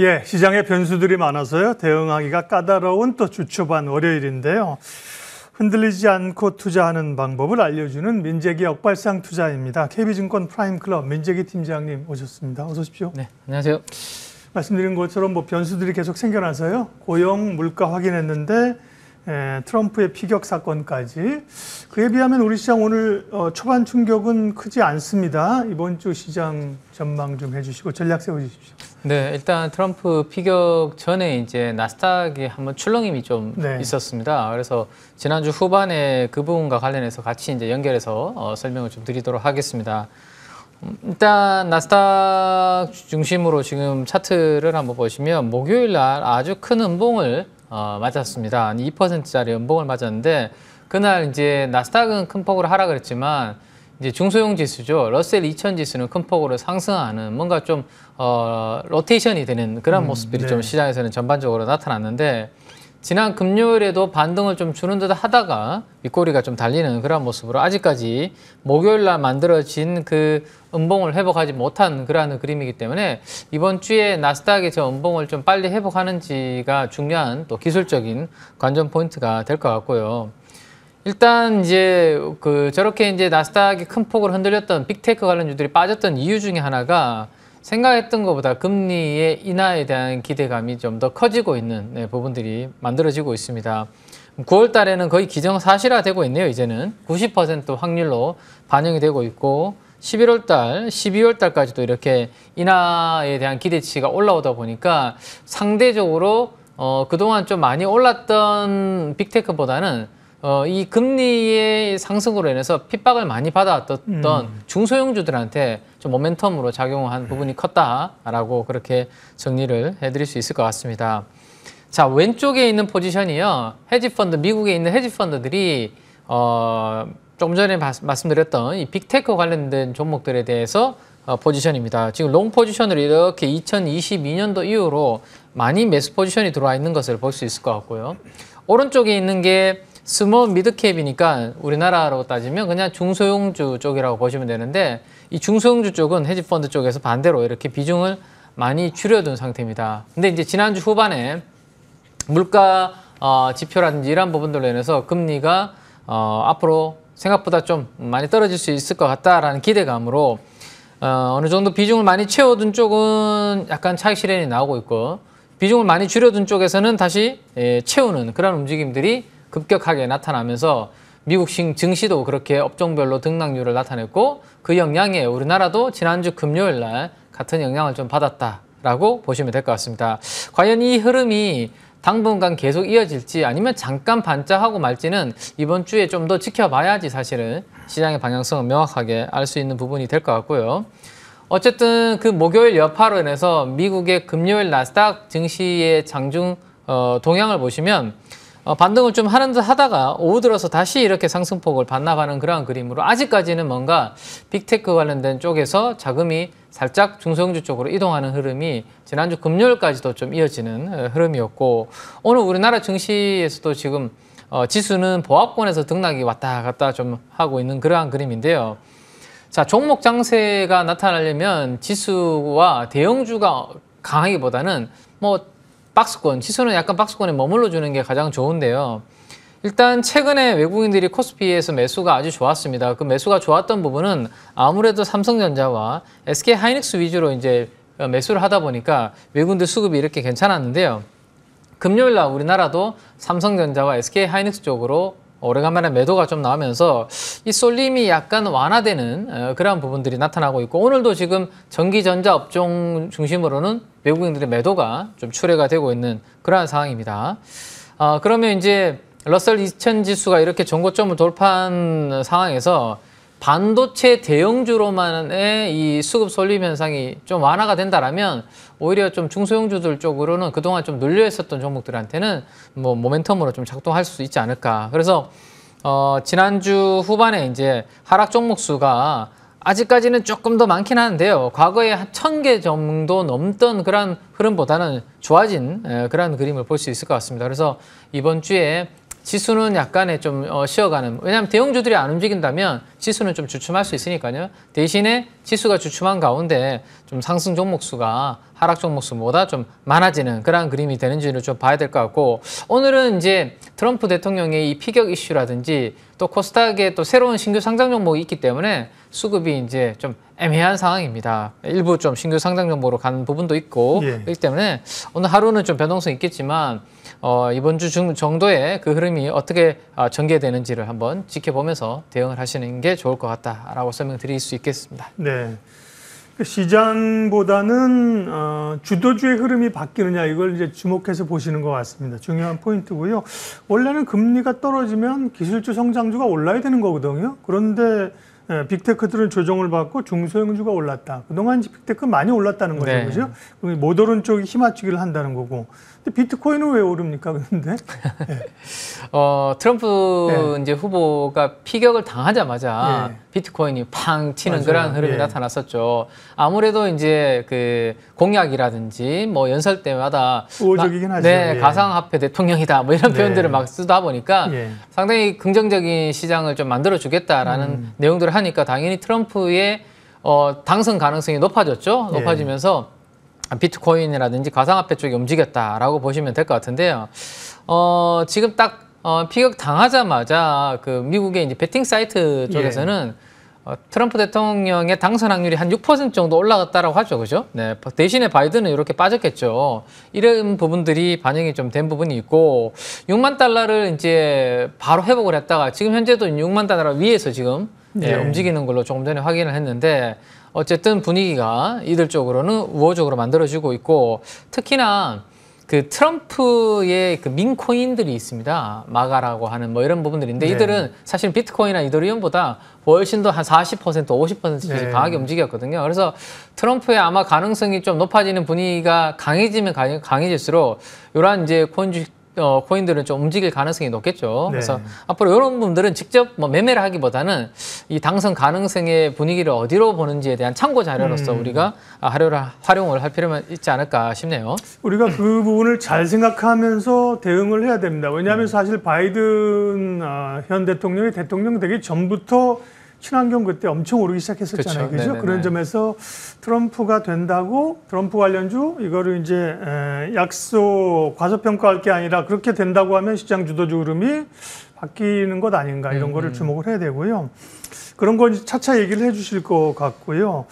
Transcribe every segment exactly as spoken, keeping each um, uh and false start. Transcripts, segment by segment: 예, 시장에 변수들이 많아서요. 대응하기가 까다로운 또 주초반 월요일인데요. 흔들리지 않고 투자하는 방법을 알려주는 민재기 역발상 투자입니다. 케이비증권 프라임클럽 민재기 팀장님 오셨습니다. 어서 오십시오. 네, 안녕하세요. 말씀드린 것처럼 뭐 변수들이 계속 생겨나서요. 고용, 물가 확인했는데 에, 트럼프의 피격 사건까지. 그에 비하면 우리 시장 오늘 어, 초반 충격은 크지 않습니다. 이번 주 시장 전망 좀 해주시고 전략 세워주십시오. 네, 일단 트럼프 피격 전에 이제 나스닥이 한번 출렁임이 좀 네. 있었습니다. 그래서 지난주 후반에 그 부분과 관련해서 같이 이제 연결해서 어, 설명을 좀 드리도록 하겠습니다. 일단 나스닥 중심으로 지금 차트를 한번 보시면 목요일 날 아주 큰 음봉을 어, 맞았습니다. 이 퍼센트짜리 음봉을 맞았는데 그날 이제 나스닥은 큰 폭으로 하락을 했지만 이제 중소형 지수죠. 러셀 이천 지수는 큰 폭으로 상승하는 뭔가 좀 어, 로테이션이 되는 그런 음, 모습들이 네. 좀 시장에서는 전반적으로 나타났는데 지난 금요일에도 반등을 좀 주는 듯 하다가 밑꼬리가 좀 달리는 그런 모습으로 아직까지 목요일 날 만들어진 그 음봉을 회복하지 못한 그러한 그림이기 때문에 이번 주에 나스닥의 저 음봉을 좀 빨리 회복하는지가 중요한 또 기술적인 관전 포인트가 될 것 같고요. 일단 이제 그 저렇게 이제 나스닥이 큰 폭으로 흔들렸던 빅테크 관련주들이 빠졌던 이유 중에 하나가 생각했던 것보다 금리의 인하에 대한 기대감이 좀 더 커지고 있는 네, 부분들이 만들어지고 있습니다. 구월 달에는 거의 기정사실화되고 있네요. 이제는 구십 퍼센트 확률로 반영이 되고 있고 십일월 달, 십이월 달까지도 이렇게 인하에 대한 기대치가 올라오다 보니까 상대적으로 어, 그동안 좀 많이 올랐던 빅테크보다는 어, 이 금리의 상승으로 인해서 핍박을 많이 받아왔던 음. 중소형주들한테 좀 모멘텀으로 작용한 부분이 컸다라고 그렇게 정리를 해드릴 수 있을 것 같습니다. 자, 왼쪽에 있는 포지션이요. 헤지펀드, 미국에 있는 헤지펀드들이 어, 좀 전에 마, 말씀드렸던 이 빅테크 관련된 종목들에 대해서 어, 포지션입니다. 지금 롱 포지션으로 이렇게 이천이십이년도 이후로 많이 매수 포지션이 들어와 있는 것을 볼 수 있을 것 같고요. 오른쪽에 있는 게 스몰 미드캡이니까 우리나라로 따지면 그냥 중소형주 쪽이라고 보시면 되는데 이 중소형주 쪽은 헤지펀드 쪽에서 반대로 이렇게 비중을 많이 줄여둔 상태입니다. 근데 이제 지난주 후반에 물가 어, 지표라든지 이런 부분들로 인해서 금리가 어, 앞으로 생각보다 좀 많이 떨어질 수 있을 것 같다라는 기대감으로 어, 어느 정도 비중을 많이 채워둔 쪽은 약간 차익 실현이 나오고 있고 비중을 많이 줄여둔 쪽에서는 다시 예, 채우는 그런 움직임들이 급격하게 나타나면서 미국 증시도 그렇게 업종별로 등락률을 나타냈고 그 영향에 우리나라도 지난주 금요일 날 같은 영향을 좀 받았다라고 보시면 될 것 같습니다. 과연 이 흐름이 당분간 계속 이어질지 아니면 잠깐 반짝하고 말지는 이번 주에 좀 더 지켜봐야지 사실은 시장의 방향성을 명확하게 알 수 있는 부분이 될 것 같고요. 어쨌든 그 목요일 여파로 인해서 미국의 금요일 나스닥 증시의 장중 어, 동향을 보시면 어, 반등을 좀 하는 듯 하다가 오후 들어서 다시 이렇게 상승폭을 반납하는 그러한 그림으로 아직까지는 뭔가 빅테크 관련된 쪽에서 자금이 살짝 중소형주 쪽으로 이동하는 흐름이 지난주 금요일까지도 좀 이어지는 흐름이었고 오늘 우리나라 증시에서도 지금 어, 지수는 보합권에서 등락이 왔다 갔다 좀 하고 있는 그러한 그림인데요. 자, 종목 장세가 나타나려면 지수와 대형주가 강하기보다는 뭐 박스권, 지수는 약간 박스권에 머물러주는 게 가장 좋은데요. 일단 최근에 외국인들이 코스피에서 매수가 아주 좋았습니다. 그 매수가 좋았던 부분은 아무래도 삼성전자와 에스케이하이닉스 위주로 이제 매수를 하다 보니까 외국인들 수급이 이렇게 괜찮았는데요. 금요일 날 우리나라도 삼성전자와 에스케이하이닉스 쪽으로 오래간만에 매도가 좀 나오면서 이 쏠림이 약간 완화되는 그런 부분들이 나타나고 있고 오늘도 지금 전기전자 업종 중심으로는 외국인들의 매도가 좀 출회가 되고 있는 그러한 상황입니다. 어, 그러면 이제 러셀 이천 지수가 이렇게 전고점을 돌파한 상황에서 반도체 대형주로만의 이 수급 쏠림 현상이 좀 완화가 된다라면 오히려 좀 중소형주들 쪽으로는 그동안 좀 눌려 있었던 종목들한테는 뭐 모멘텀으로 좀 작동할 수 있지 않을까. 그래서 어 지난주 후반에 이제 하락 종목 수가 아직까지는 조금 더 많긴 하는데요. 과거에 한 천 개 정도 넘던 그런 흐름보다는 좋아진 그런 그림을 볼 수 있을 것 같습니다. 그래서 이번 주에 지수는 약간의 좀 어, 쉬어가는. 왜냐하면 대형주들이 안 움직인다면 지수는 좀 주춤할 수 있으니까요. 대신에 지수가 주춤한 가운데 좀 상승 종목 수가 하락 종목 수보다 좀 많아지는 그런 그림이 되는지를 좀 봐야 될 것 같고, 오늘은 이제 트럼프 대통령의 이 피격 이슈라든지 또 코스닥에 또 새로운 신규 상장 종목이 있기 때문에 수급이 이제 좀 애매한 상황입니다. 일부 좀 신규 상장 종목으로 간 부분도 있고, 예. 그렇기 때문에 오늘 하루는 좀 변동성이 있겠지만 어, 이번 주 중 정도의 그 흐름이 어떻게 어, 전개되는지를 한번 지켜보면서 대응을 하시는 게 좋을 것 같다라고 설명드릴 수 있겠습니다. 네. 시장보다는 어, 주도주의 흐름이 바뀌느냐, 이걸 이제 주목해서 보시는 것 같습니다. 중요한 포인트고요. 원래는 금리가 떨어지면 기술주 성장주가 올라야 되는 거거든요. 그런데 예, 빅테크들은 조정을 받고 중소형주가 올랐다. 그동안 빅테크 많이 올랐다는 거죠. 네. 그죠? 그럼 못 오른 쪽이 힘맞추기를 한다는 거고. 근데 비트코인은 왜 오릅니까? 그런데 예. 어, 트럼프 예. 이제 후보가 피격을 당하자마자 예. 비트코인이 팡 튀는 맞아요. 그런 흐름이 예. 나타났었죠. 아무래도 이제 그 공약이라든지 뭐 연설 때마다 우호적이긴 가, 하죠. 네, 예. 가상화폐 대통령이다. 뭐 이런 네. 표현들을 막 쓰다 보니까 예. 상당히 긍정적인 시장을 좀 만들어주겠다라는 음. 내용들을 하니까 당연히 트럼프의 어, 당선 가능성이 높아졌죠. 높아지면서 예. 비트코인이라든지 가상화폐 쪽이 움직였다라고 보시면 될 것 같은데요. 어, 지금 딱 어, 피격 당하자마자 그 미국의 이제 베팅 사이트 쪽에서는 예. 어, 트럼프 대통령의 당선 확률이 한 육 퍼센트 정도 올라갔다라고 하죠, 그죠? 네, 대신에 바이든은 이렇게 빠졌겠죠. 이런 부분들이 반영이 좀 된 부분이 있고, 육만 달러를 이제 바로 회복을 했다가 지금 현재도 육만 달러 위에서 지금 네. 예, 움직이는 걸로 조금 전에 확인을 했는데, 어쨌든 분위기가 이들 쪽으로는 우호적으로 만들어지고 있고, 특히나 그 트럼프의 그 민코인들이 있습니다. 마가라고 하는 뭐 이런 부분들인데 네. 이들은 사실 비트코인이나 이더리움보다 훨씬 더 한 사십 퍼센트, 오십 퍼센트씩 네. 강하게 움직였거든요. 그래서 트럼프의 아마 가능성이 좀 높아지는 분위기가 강해지면 강해질수록 이런 이제 코인 주식 어, 코인들은 좀 움직일 가능성이 높겠죠. 네. 그래서 앞으로 이런 분들은 직접 뭐 매매를 하기보다는 이 당선 가능성의 분위기를 어디로 보는지에 대한 참고 자료로서 음. 우리가 활용을, 활용을 할 필요만 있지 않을까 싶네요. 우리가 그 부분을 잘 생각하면서 대응을 해야 됩니다. 왜냐하면 음. 사실 바이든 어, 현 대통령이 대통령 되기 전부터 친환경 그때 엄청 오르기 시작했었잖아요. 그렇죠? 그죠? 그런 점에서 트럼프가 된다고 트럼프 관련주 이거를 이제 약소 과소평가할 게 아니라 그렇게 된다고 하면 시장 주도주 흐름이 바뀌는 것 아닌가, 이런 음. 거를 주목을 해야 되고요. 그런 건 차차 얘기를 해 주실 것 같고요.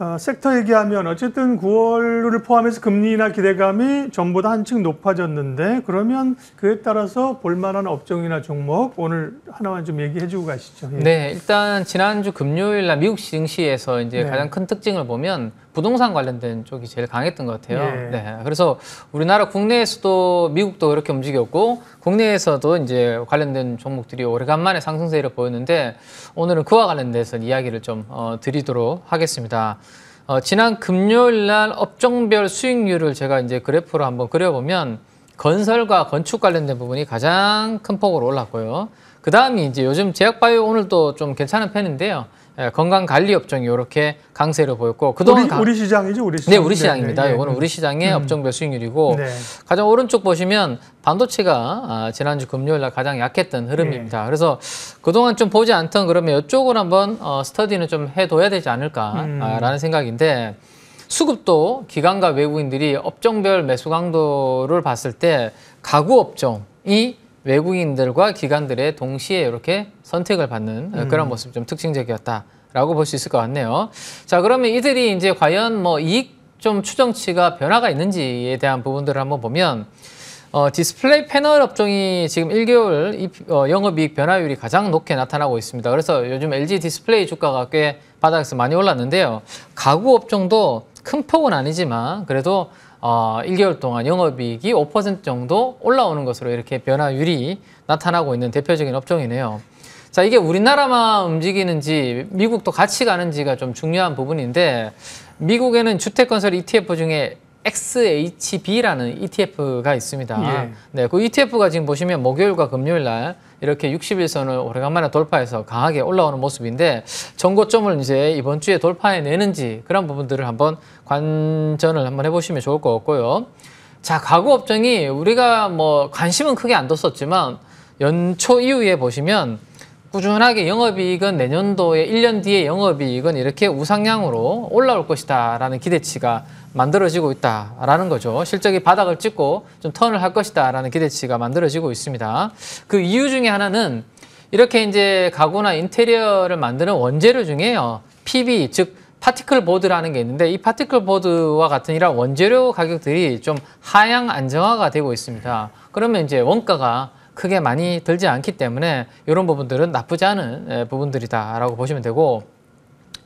어, 섹터 얘기하면 어쨌든 구월을 포함해서 금리나 기대감이 전보다 한층 높아졌는데, 그러면 그에 따라서 볼만한 업종이나 종목 오늘 하나만 좀 얘기해 주고 가시죠. 예. 네, 일단 지난주 금요일 날 미국 증시에서 이제 네. 가장 큰 특징을 보면 부동산 관련된 쪽이 제일 강했던 것 같아요. 예. 네, 그래서 우리나라 국내에서도 미국도 그렇게 움직였고, 국내에서도 이제 관련된 종목들이 오래간만에 상승세를 보였는데, 오늘은 그와 관련돼서 이야기를 좀 어, 드리도록 하겠습니다. 어, 지난 금요일 날 업종별 수익률을 제가 이제 그래프로 한번 그려보면 건설과 건축 관련된 부분이 가장 큰 폭으로 올랐고요. 그 다음이 이제 요즘 제약바이오 오늘도 좀 괜찮은 편인데요. 예, 건강관리 업종이 이렇게 강세를 보였고, 그동안 우리, 가... 우리 시장이죠, 우리 시장. 네, 우리 시장입니다. 네, 네, 이거는 네. 우리 시장의 음. 업종별 수익률이고 네. 가장 오른쪽 보시면 반도체가 아, 지난주 금요일 날 가장 약했던 흐름입니다. 네. 그래서 그동안 좀 보지 않던, 그러면 이쪽을 한번 어, 스터디는 좀 해둬야 되지 않을까라는 음. 생각인데, 수급도 기관과 외국인들이 업종별 매수 강도를 봤을 때 가구 업종이 외국인들과 기관들의 동시에 이렇게 선택을 받는 음. 그런 모습이 좀 특징적이었다라고 볼 수 있을 것 같네요. 자, 그러면 이들이 이제 과연 뭐 이익 좀 추정치가 변화가 있는지에 대한 부분들을 한번 보면, 어, 디스플레이 패널 업종이 지금 일 개월 이, 어, 영업이익 변화율이 가장 높게 나타나고 있습니다. 그래서 요즘 엘지디스플레이 주가가 꽤 바닥에서 많이 올랐는데요. 가구 업종도 큰 폭은 아니지만 그래도 어, 일 개월 동안 영업이익이 오 퍼센트 정도 올라오는 것으로 이렇게 변화율이 나타나고 있는 대표적인 업종이네요. 자, 이게 우리나라만 움직이는지 미국도 같이 가는지가 좀 중요한 부분인데, 미국에는 주택건설 이티에프 중에 엑스에이치비라는 이티에프가 있습니다. 예. 네, 그 이티에프가 지금 보시면 목요일과 금요일 날 이렇게 육십 일선을 오래간만에 돌파해서 강하게 올라오는 모습인데, 전고점을 이제 이번 주에 돌파해내는지 그런 부분들을 한번 관전을 한번 해보시면 좋을 것 같고요. 자, 가구 업종이 우리가 뭐 관심은 크게 안 뒀었지만 연초 이후에 보시면 꾸준하게 영업이익은 내년도에 일 년 뒤에 영업이익은 이렇게 우상향으로 올라올 것이다 라는 기대치가 만들어지고 있다라는 거죠. 실적이 바닥을 찍고 좀 턴을 할 것이다 라는 기대치가 만들어지고 있습니다. 그 이유 중에 하나는 이렇게 이제 가구나 인테리어를 만드는 원재료 중에요, 피비, 즉 파티클 보드라는 게 있는데 이 파티클 보드와 같은 이런 원재료 가격들이 좀 하향 안정화가 되고 있습니다. 그러면 이제 원가가 크게 많이 들지 않기 때문에 이런 부분들은 나쁘지 않은 부분들이다라고 보시면 되고,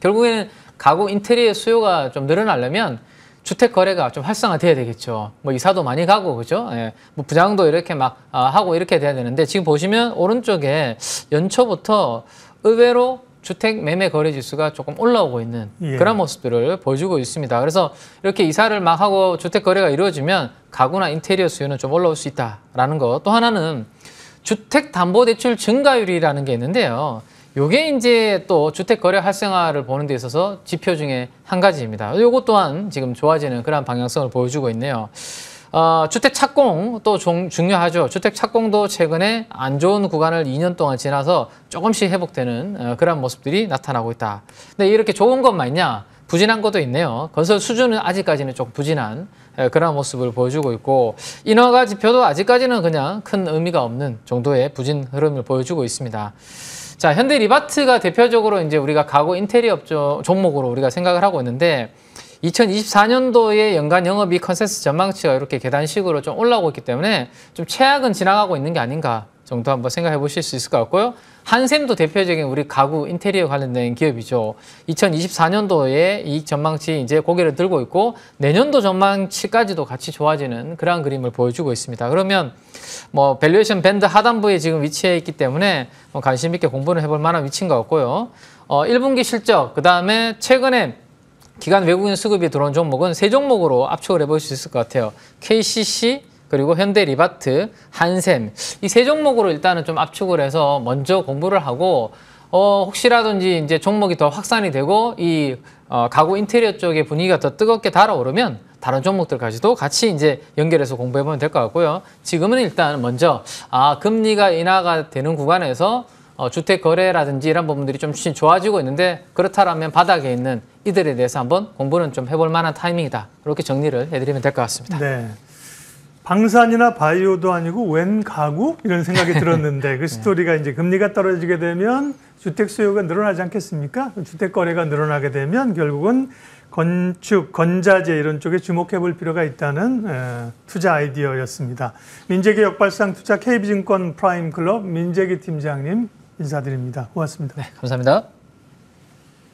결국에는 가구 인테리어 수요가 좀 늘어나려면 주택 거래가 좀 활성화돼야 되겠죠. 뭐 이사도 많이 가고 그죠? 예. 뭐 부장도 이렇게 막 아, 하고 이렇게 돼야 되는데 지금 보시면 오른쪽에 연초부터 의외로 주택 매매 거래 지수가 조금 올라오고 있는 예. 그런 모습들을 보여주고 있습니다. 그래서 이렇게 이사를 막 하고 주택 거래가 이루어지면 가구나 인테리어 수요는 좀 올라올 수 있다라는 거. 또 하나는 주택 담보 대출 증가율이라는 게 있는데요. 요게 이제 또 주택 거래 활성화를 보는 데 있어서 지표 중에 한 가지입니다. 요것 또한 지금 좋아지는 그런 방향성을 보여주고 있네요. 어, 주택 착공 또 종, 중요하죠. 주택 착공도 최근에 안 좋은 구간을 이 년 동안 지나서 조금씩 회복되는 어, 그런 모습들이 나타나고 있다. 근데 이렇게 좋은 것만 있냐? 부진한 것도 있네요. 건설 수주는 아직까지는 조금 부진한 그런 모습을 보여주고 있고, 인허가 지표도 아직까지는 그냥 큰 의미가 없는 정도의 부진 흐름을 보여주고 있습니다. 자, 현대리바트가 대표적으로 이제 우리가 가구 인테리어 업종 종목으로 우리가 생각을 하고 있는데 이천이십사 년도에 연간 영업이익 컨센서스 전망치가 이렇게 계단식으로 좀 올라오고 있기 때문에 좀 최악은 지나가고 있는 게 아닌가 정도 한번 생각해 보실 수 있을 것 같고요. 한샘도 대표적인 우리 가구 인테리어 관련된 기업이죠. 이천이십사 년도에 이익 전망치 이제 고개를 들고 있고 내년도 전망치까지도 같이 좋아지는 그러한 그림을 보여주고 있습니다. 그러면 뭐 밸류에이션 밴드 하단부에 지금 위치해 있기 때문에 뭐 관심 있게 공부를 해볼 만한 위치인 것 같고요. 어, 일 분기 실적, 그 다음에 최근에 기간 외국인 수급이 들어온 종목은 세 종목으로 압축을 해볼 수 있을 것 같아요. 케이씨씨, 그리고 현대리바트, 한샘, 이 세 종목으로 일단은 좀 압축을 해서 먼저 공부를 하고 어, 혹시라든지 이제 종목이 더 확산이 되고 이 어, 가구 인테리어 쪽의 분위기가 더 뜨겁게 달아오르면 다른 종목들까지도 같이 이제 연결해서 공부해보면 될 것 같고요. 지금은 일단 먼저 아 금리가 인하가 되는 구간에서 어, 주택 거래라든지 이런 부분들이 좀 좋아지고 있는데 그렇다라면 바닥에 있는 이들에 대해서 한번 공부는 좀 해볼 만한 타이밍이다. 그렇게 정리를 해드리면 될 것 같습니다. 네. 방산이나 바이오도 아니고 웬 가구? 이런 생각이 들었는데 그 스토리가 이제 금리가 떨어지게 되면 주택 수요가 늘어나지 않겠습니까? 주택 거래가 늘어나게 되면 결국은 건축, 건자재 이런 쪽에 주목해 볼 필요가 있다는 에, 투자 아이디어였습니다. 민재기 역발상 투자 케이비증권 프라임 클럽 민재기 팀장님 인사드립니다. 고맙습니다. 네, 감사합니다.